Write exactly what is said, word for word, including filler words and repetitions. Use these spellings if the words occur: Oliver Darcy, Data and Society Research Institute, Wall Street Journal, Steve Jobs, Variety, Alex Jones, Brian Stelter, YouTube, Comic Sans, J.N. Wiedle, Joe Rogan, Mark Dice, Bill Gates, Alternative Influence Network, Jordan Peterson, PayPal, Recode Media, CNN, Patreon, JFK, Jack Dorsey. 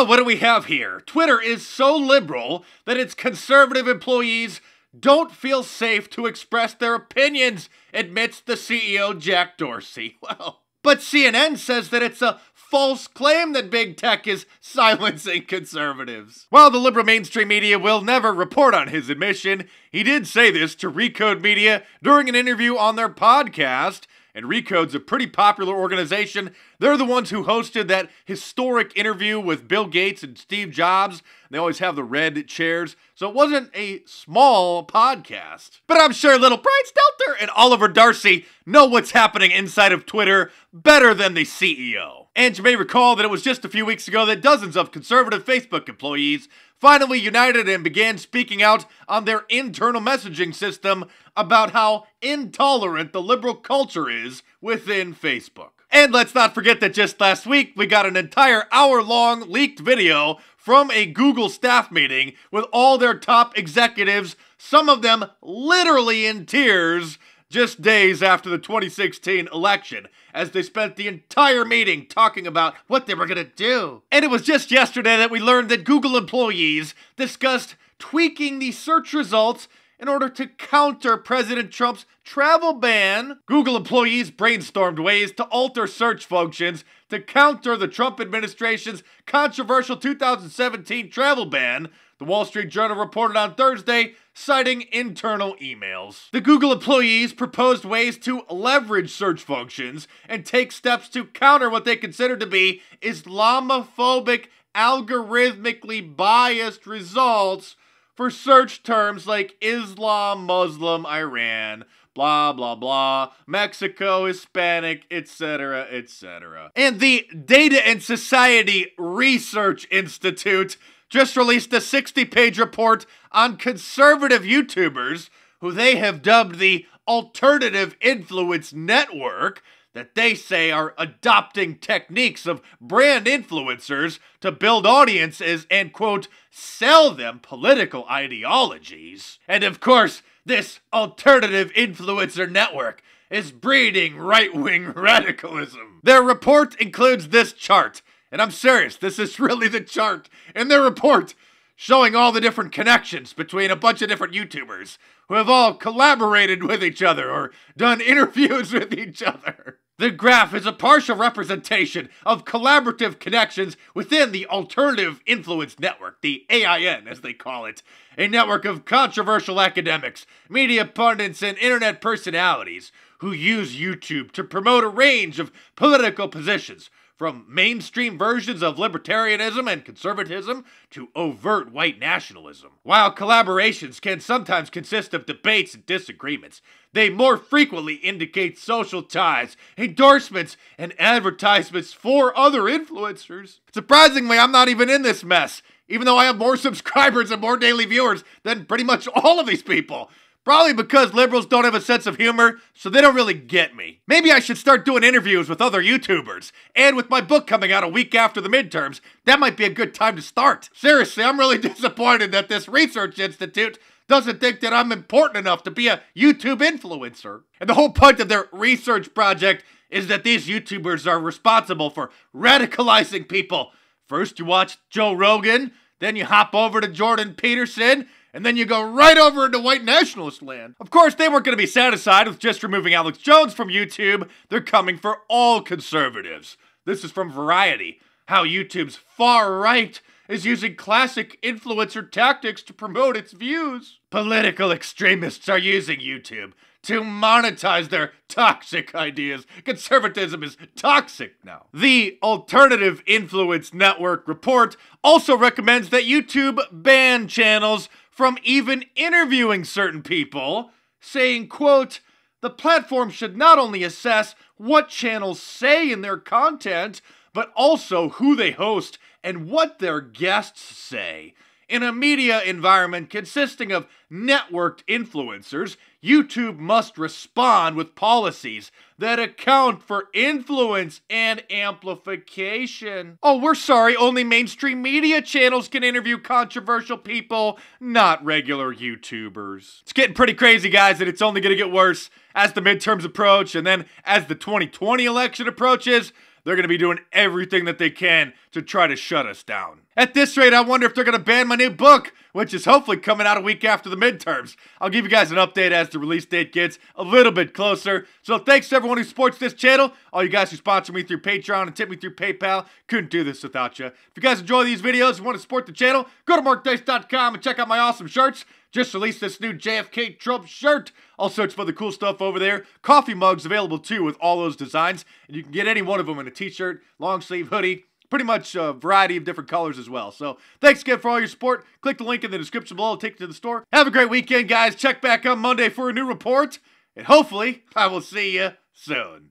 Well, what do we have here? Twitter is so liberal that its conservative employees don't feel safe to express their opinions, admits the C E O Jack Dorsey. Well, but C N N says that it's a false claim that big tech is silencing conservatives. While the liberal mainstream media will never report on his admission, he did say this to Recode Media during an interview on their podcast. And Recode's a pretty popular organization. They're the ones who hosted that historic interview with Bill Gates and Steve Jobs. They always have the red chairs, so it wasn't a small podcast. But I'm sure little Brian Stelter and Oliver Darcy know what's happening inside of Twitter better than the C E O. And you may recall that it was just a few weeks ago that dozens of conservative Facebook employees finally united and began speaking out on their internal messaging system about how intolerant the liberal culture is within Facebook. And let's not forget that just last week, we got an entire hour-long leaked video from a Google staff meeting with all their top executives, some of them literally in tears, just days after the twenty sixteen election, as they spent the entire meeting talking about what they were gonna do. And it was just yesterday that we learned that Google employees discussed tweaking the search results in order to counter President Trump's travel ban. Google employees brainstormed ways to alter search functions to counter the Trump administration's controversial two thousand seventeen travel ban, the Wall Street Journal reported on Thursday, citing internal emails. The Google employees proposed ways to leverage search functions and take steps to counter what they consider to be Islamophobic, algorithmically biased results for search terms like Islam, Muslim, Iran, blah, blah, blah, Mexico, Hispanic, et cetera, et cetera. And the Data and Society Research Institute just released a sixty page report on conservative YouTubers who they have dubbed the Alternative Influence Network that they say are adopting techniques of brand influencers to build audiences and, quote, sell them political ideologies. And of course, this Alternative Influencer Network is breeding right-wing radicalism. Their report includes this chart. And I'm serious, this is really the chart in their report showing all the different connections between a bunch of different YouTubers who have all collaborated with each other or done interviews with each other. The graph is a partial representation of collaborative connections within the Alternative Influence Network, the A I N as they call it, a network of controversial academics, media pundits, and internet personalities who use YouTube to promote a range of political positions, from mainstream versions of libertarianism and conservatism to overt white nationalism. While collaborations can sometimes consist of debates and disagreements, they more frequently indicate social ties, endorsements, and advertisements for other influencers. Surprisingly, I'm not even in this mess, even though I have more subscribers and more daily viewers than pretty much all of these people. Probably because liberals don't have a sense of humor, so they don't really get me. Maybe I should start doing interviews with other YouTubers. And with my book coming out a week after the midterms, that might be a good time to start. Seriously, I'm really disappointed that this research institute doesn't think that I'm important enough to be a YouTube influencer. And the whole point of their research project is that these YouTubers are responsible for radicalizing people. First you watch Joe Rogan, then you hop over to Jordan Peterson, and then you go right over into white nationalist land. Of course, they weren't going to be satisfied with just removing Alex Jones from YouTube. They're coming for all conservatives. This is from Variety, how YouTube's far right is using classic influencer tactics to promote its views. Political extremists are using YouTube to monetize their toxic ideas. Conservatism is toxic now. The Alternative Influence Network report also recommends that YouTube ban channels from even interviewing certain people, saying, quote, the platform should not only assess what channels say in their content, but also who they host and what their guests say. In a media environment consisting of networked influencers, YouTube must respond with policies that account for influence and amplification. Oh, we're sorry, only mainstream media channels can interview controversial people, not regular YouTubers. It's getting pretty crazy, guys, and it's only gonna get worse as the midterms approach, and then as the twenty twenty election approaches, They're going to be doing everything that they can to try to shut us down. At this rate, I wonder if they're going to ban my new book, which is hopefully coming out a week after the midterms. I'll give you guys an update as the release date gets a little bit closer. So thanks to everyone who supports this channel, all you guys who sponsor me through Patreon and tip me through PayPal. Couldn't do this without you. If you guys enjoy these videos and want to support the channel, go to mark dice dot com and check out my awesome shirts. Just released this new J F K Trump shirt. I'll search for the cool stuff over there. Coffee mugs available too with all those designs. And you can get any one of them in a t-shirt, long sleeve, hoodie. Pretty much a variety of different colors as well. So thanks again for all your support. Click the link in the description below. I'll take you to the store. Have a great weekend, guys. Check back on Monday for a new report. And hopefully I will see you soon.